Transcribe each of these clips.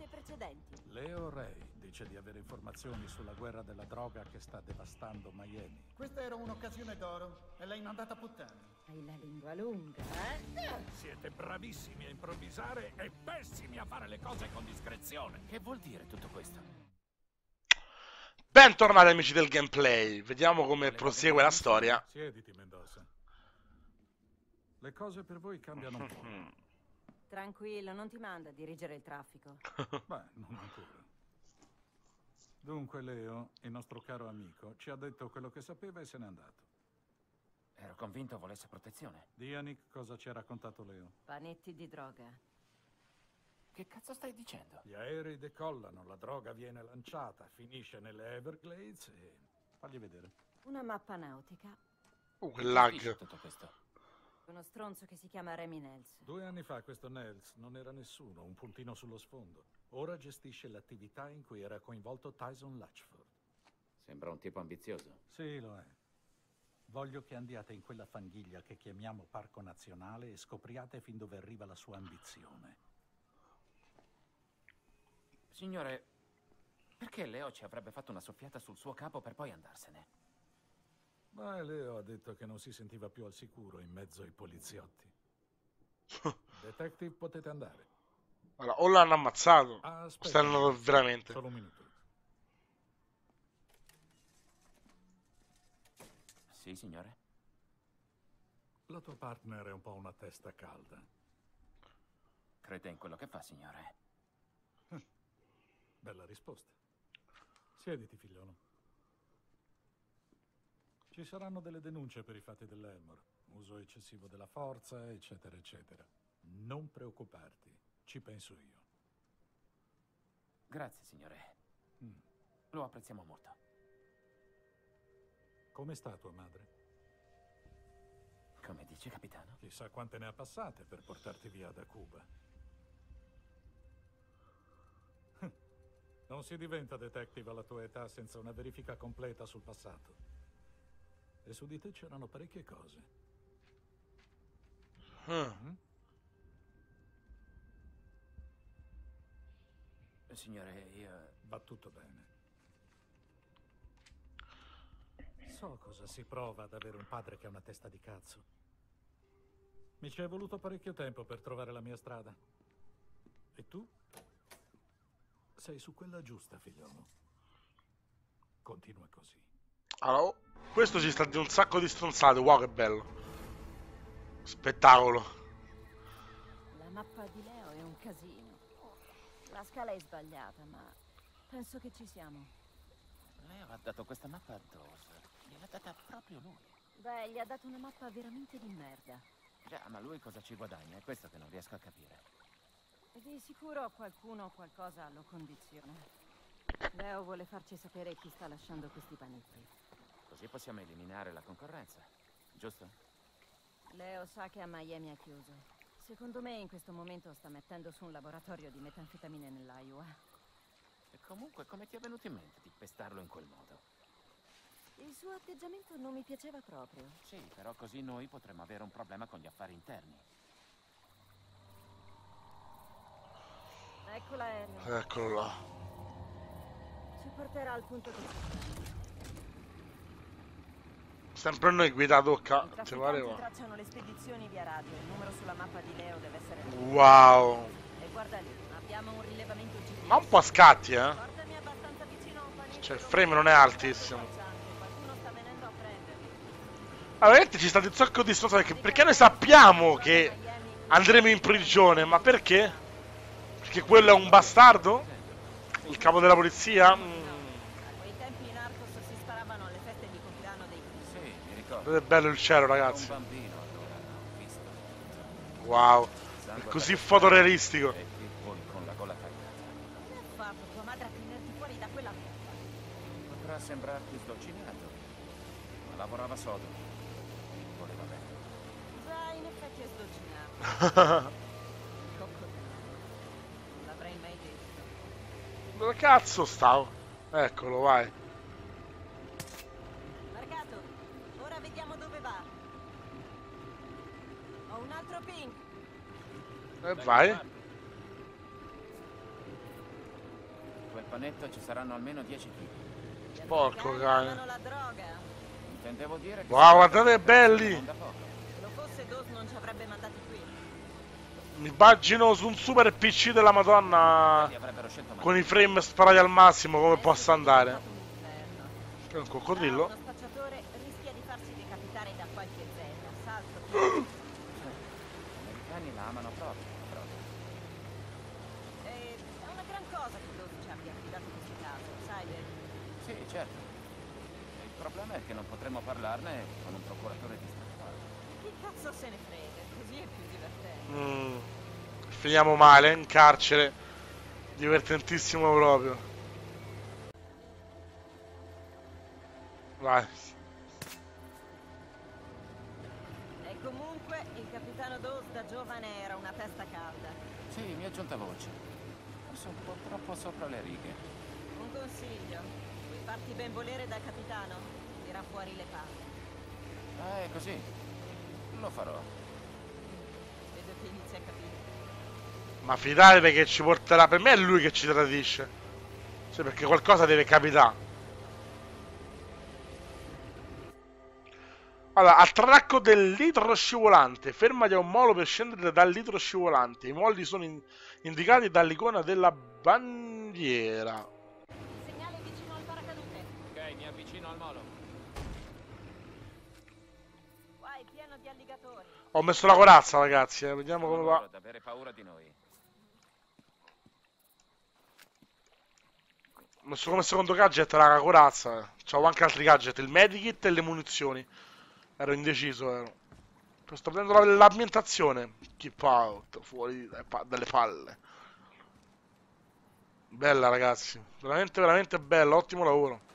puntate precedenti. Leo Rey dice di avere informazioni sulla guerra della droga che sta devastando Miami. Questa era un'occasione d'oro e l'hai mandata a puttane. Hai la lingua lunga, eh? Siete bravissimi a improvvisare e pessimi a fare le cose con discrezione. Che vuol dire tutto questo? Bentornati amici del gameplay. Vediamo come prosegue la storia. Siediti, Mendoza. Le cose per voi cambiano un po'. Tranquillo, non ti manda a dirigere il traffico. Beh, non ancora. Dunque Leo, il nostro caro amico, ci ha detto quello che sapeva e se n'è andato. Ero convinto volesse protezione. Dianic, cosa ci ha raccontato Leo? Panetti di droga. Che cazzo stai dicendo? Gli aerei decollano, la droga viene lanciata, finisce nelle Everglades e... Fagli vedere. Una mappa nautica. Che lag. Tutto questo. Uno stronzo che si chiama Remy Nelson. 2 anni fa questo Nelson non era nessuno, un puntino sullo sfondo. Ora gestisce l'attività in cui era coinvolto Tyson Latchford. Sembra un tipo ambizioso. Sì, lo è. Voglio che andiate in quella fanghiglia che chiamiamo Parco Nazionale e scopriate fin dove arriva la sua ambizione. Signore, perché Leo ci avrebbe fatto una soffiata sul suo capo per poi andarsene? Ma Leo ha detto che non si sentiva più al sicuro in mezzo ai poliziotti. Detective, potete andare. Allora, o l'hanno ammazzato, o stanno veramente... Solo un minuto. Sì, signore? La tua partner è un po' una testa calda. Crede in quello che fa, signore? Bella risposta. Siediti, figliolo. Ci saranno delle denunce per i fatti dell'Elmore, uso eccessivo della forza, eccetera, eccetera. Non preoccuparti, ci penso io. Grazie, signore. Lo apprezziamo molto. Come sta tua madre? Come dice, capitano? Chissà quante ne ha passate per portarti via da Cuba. Non si diventa detective alla tua età senza una verifica completa sul passato. E su di te c'erano parecchie cose. Signore, io... Va tutto bene. So cosa si prova ad avere un padre che ha una testa di cazzo. Mi ci è voluto parecchio tempo per trovare la mia strada. E tu? Sei su quella giusta, figliolo. Continua così. Allora, questo ci sta di un sacco di stronzate. Wow, che bello. Spettacolo. La mappa di Leo è un casino. La scala è sbagliata, ma penso che ci siamo. Leo ha dato questa mappa a Dawes. Gliel'ha data proprio lui. Beh, gli ha dato una mappa veramente di merda. Già, ma lui cosa ci guadagna? È questo che non riesco a capire. Di sicuro qualcuno o qualcosa lo condiziona. Leo vuole farci sapere chi sta lasciando questi panetti. Così possiamo eliminare la concorrenza, giusto? Leo sa che a Miami è chiuso. Secondo me in questo momento sta mettendo su un laboratorio di metanfetamine nell'Iowa. E comunque, come ti è venuto in mente di pestarlo in quel modo? Il suo atteggiamento non mi piaceva proprio. Sì, però così noi potremmo avere un problema con gli affari interni. Ecco l'aereo. Eccolo là. Ci porterà al punto di... Sempre noi guida tocca. Ci pareva. Tracciano le spedizioni via radio. Il numero sulla mappa di Leo deve essere... Wow. E guarda lì, abbiamo un rilevamento GPS. Ma un po' a scatti, eh. Cioè, il frame non è altissimo. Qualcuno sta venendo a prenderli. Allora, veramente ci state un sacco di stronzate perché noi sappiamo che andremo in prigione, ma perché? Perché quello è un bastardo? Il capo della polizia? È bello il cielo, ragazzi. Wow, è così fotorealistico. Potrà sembrarti sdoccinato, ma lavorava sodo. Voleva bene. Già, in effetti è sdoccinato. Non l'avrei mai detto. Dove cazzo stavo? Eccolo, vai. E vai. cappannetto ci saranno almeno 10 kg. Porco cane. Intendevo dire che... Wow, guardate belli! Se lo fosse Dawes non ci avrebbe mandati qui. Mi immagino su un super PC della Madonna con i frame sparati al massimo come possa andare. Che è un coccodrillo? Che non potremmo parlarne con un procuratore distrettuale. Che cazzo se ne frega, così è più divertente. Finiamo male in carcere, divertentissimo proprio. Vai. E comunque il capitano Dawes da giovane era una testa calda. Sì, mi è giunta voce. Forse un po' troppo sopra le righe. Un consiglio, vuoi farti ben volere dal capitano? Era fuori le palle. Ah, è così. Lo farò. Vedo che inizia a capire. Ma fidate perché ci porterà. Per me è lui che ci tradisce. Cioè, perché qualcosa deve capitare. Allora, attracco del litro scivolante. Fermati a un molo per scendere dal litro scivolante. I molli sono indicati dall'icona della bandiera. Segnale vicino al paracadute. Ok, mi avvicino al molo. Ho messo la corazza, ragazzi, vediamo come va. Ho messo come secondo gadget la corazza. C'avevo anche altri gadget, il medikit e le munizioni. Ero indeciso, ero. Sto prendendo l'ambientazione. Keep out, fuori dalle palle. Bella, ragazzi. Veramente, veramente bella, ottimo lavoro.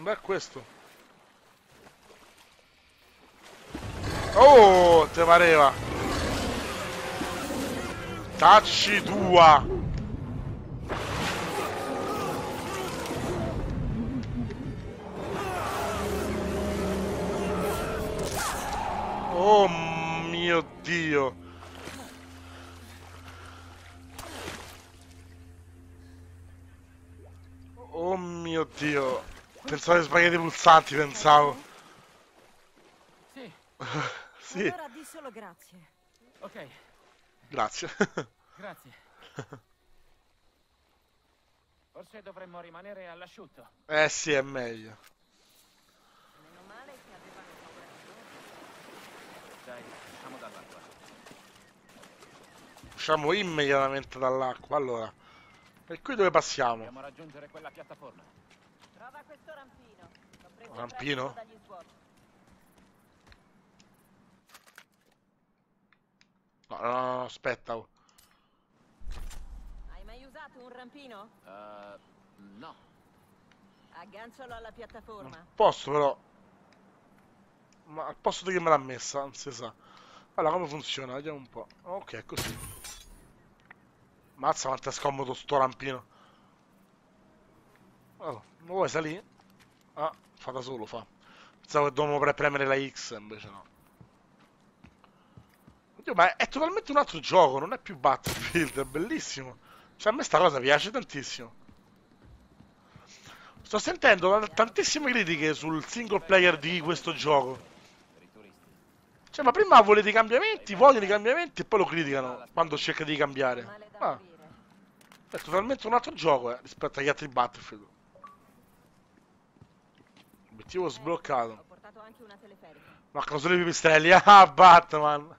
Beh, questo. Oh, te pareva. Tacci tua. Oh mio Dio. Oh mio Dio. Pensavo che sbagliate i pulsanti, pensavo. Sì. Sì. Allora di solo grazie. Ok. Grazie. Grazie. Forse dovremmo rimanere all'asciutto. Eh sì, è meglio. Meno male che avevano paura. Dai, usciamo dall'acqua. Usciamo immediatamente dall'acqua, allora. E qui dove passiamo? Dobbiamo raggiungere quella piattaforma. Trova questo rampino. L'ho preso rampino? Dagli svuoti. No, no, no, aspetta. Hai mai usato un rampino? No. Aggancialo alla piattaforma. Non posso però. Ma al posto di che me l'ha messa, non si sa. Allora, come funziona? Vediamo un po'. Ok, così. Mazza quanto è scomodo sto rampino. Oh, non vuoi salire? Ah, fa da solo, fa. Pensavo che dovevo premere la X, invece no. Oddio, ma è totalmente un altro gioco, non è più Battlefield, è bellissimo. Cioè, a me sta cosa piace tantissimo. Sto sentendo tantissime critiche sul single player di questo gioco. Cioè, ma prima volete i cambiamenti, vogliono i cambiamenti e poi lo criticano quando cerca di cambiare. Ah. È totalmente un altro gioco, rispetto agli altri Battlefield. Obiettivo sbloccato. Ho portato anche una teleferica. Ma cosa sono i pipistrelli? Ah, Batman!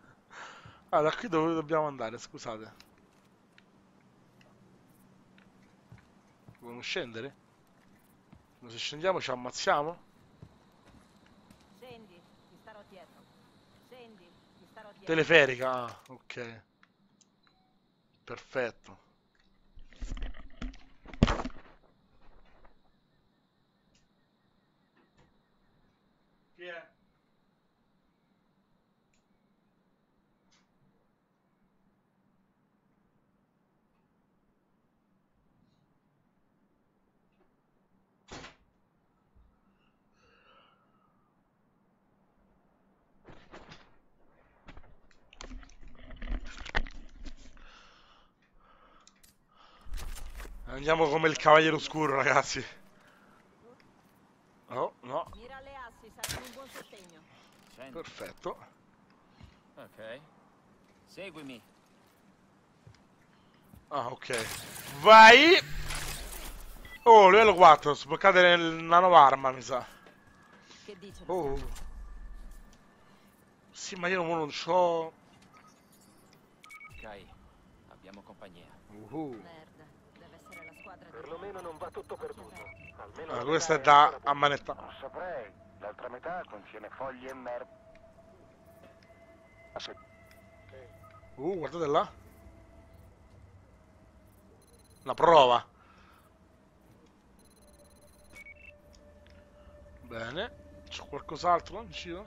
Allora, qui dove dobbiamo andare, scusate. Dobbiamo scendere? Se scendiamo ci ammazziamo? Scendi, ti starò dietro. Scendi, ti starò dietro. Teleferica, ah, ok. Perfetto. Chi è? Andiamo come il Cavaliere Oscuro, ragazzi. Oh, no. Mira le assi, sarà un buon sostegno. Perfetto. Ok. Seguimi. Ah, ok. Vai! Oh, livello 4, sbloccate nel nanoarma, mi sa. Che dice? Oh. Sì, ma io non so. Ok, abbiamo compagnia. Merda, deve essere la squadra. Perlomeno non va tutto perduto. Almeno allora, questa è da ammanetta. Non saprei, l'altra metà contiene foglie e merda. Guardate là. La prova. Bene. C'è qualcos'altro là in giro?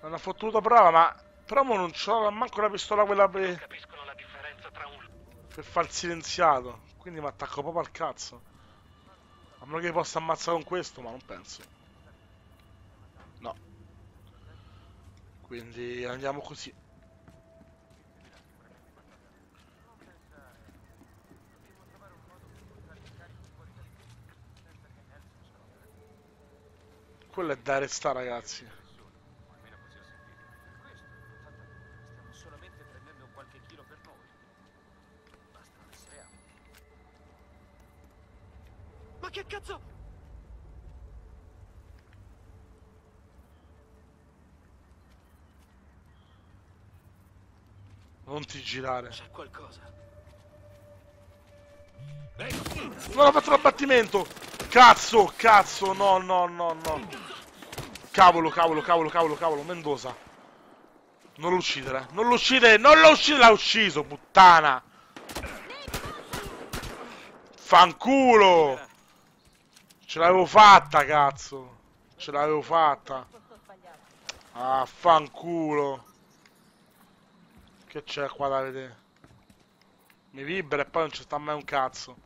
È una fottuta prova, ma... Però mo non c'ho manco la pistola quella per... Capiscono la differenza tra un... Per far silenziato. Quindi mi attacco proprio al cazzo. A meno che possa ammazzare con questo, ma non penso. No. Quindi andiamo così. Quello è da restare, ragazzi. Ma che cazzo? Non ti girare. C'è qualcosa. Non ho fatto l'abbattimento. Cazzo, cazzo, no, no, no, no. Cavolo, cavolo, cavolo, cavolo, cavolo, Mendoza. Non lo uccidere, non lo uccidere, non lo uccidere, l'ha ucciso, puttana. Fanculo. Ce l'avevo fatta, cazzo. Ce l'avevo fatta. Ah, fanculo. Che c'è qua da vedere? Mi vibra e poi non ci sta mai un cazzo.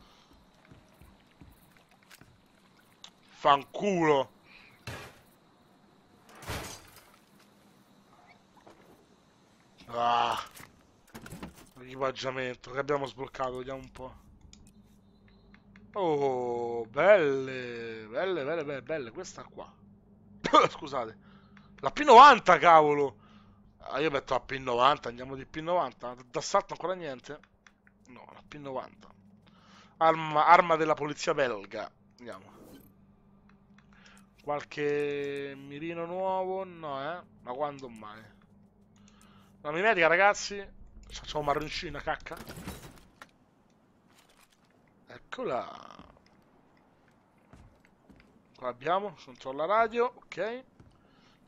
Fanculo. Ah, equipaggiamento che abbiamo sbloccato, vediamo un po'. Oh, belle, belle, belle, belle, belle. Questa qua. Scusate. La P90, cavolo. Ah, io metto la P90, andiamo di P90. D'assalto ancora niente? No, la P90. Arma della polizia belga. Andiamo. Qualche mirino nuovo? No, eh? Ma quando mai? La mimetica, ragazzi. Facciamo marroncina, cacca. Eccola. Qua abbiamo, controlla la radio, ok.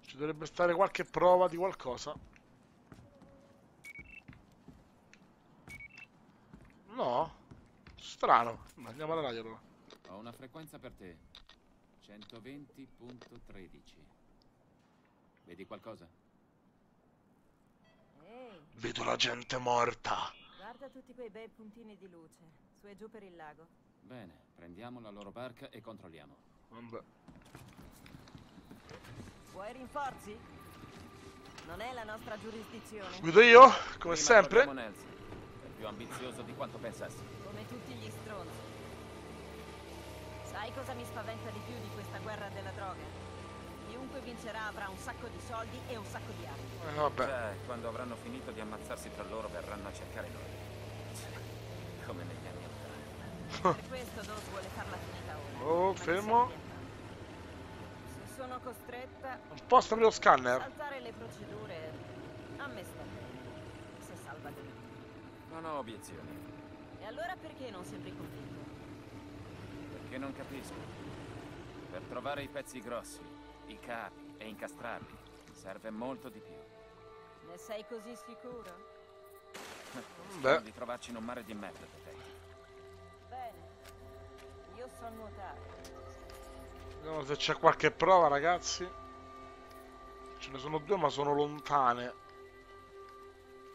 Ci dovrebbe stare qualche prova di qualcosa. No? Strano. Andiamo alla radio allora. Ho una frequenza per te. 120.13. Vedi qualcosa? Ehi. Vedo la gente morta. Guarda tutti quei bei puntini di luce, su e giù per il lago. Bene, prendiamo la loro barca e controlliamo. Vabbè. Vuoi rinforzi? Non è la nostra giurisdizione. Guido io, come prima sempre. Nelson, è più ambizioso di quanto pensassi. Come tutti gli stronzi. Sai cosa mi spaventa di più di questa guerra della droga? Chiunque vincerà avrà un sacco di soldi e un sacco di armi. Vabbè. Cioè, quando avranno finito di ammazzarsi tra loro verranno a cercare noi. Come negli anni. Per questo Dawes vuole farla finita ora. Oh, fermo. Se sono costretta... Spostami lo scanner. Saltare le procedure... A me sta bene. Se salva di me. Non ho obiezioni. E allora perché non sembri convinto? Che non capisco. Per trovare i pezzi grossi, i capi e incastrarli serve molto di più. Ne sei così sicuro? Spero di trovarci in un mare di merda per te. Bene, io so nuotare. Vediamo se c'è qualche prova, ragazzi. Ce ne sono due ma sono lontane.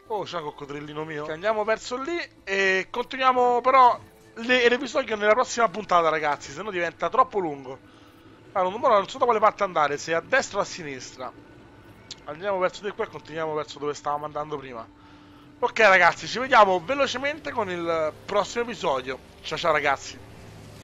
Oh, c'è un coccodrillino mio. Andiamo verso lì e continuiamo però l'episodio nella prossima puntata, ragazzi, se no diventa troppo lungo. Allora, non so da quale parte andare, se a destra o a sinistra. Andiamo verso di qua e continuiamo verso dove stavamo andando prima. Ok ragazzi, ci vediamo velocemente con il prossimo episodio. Ciao ciao ragazzi.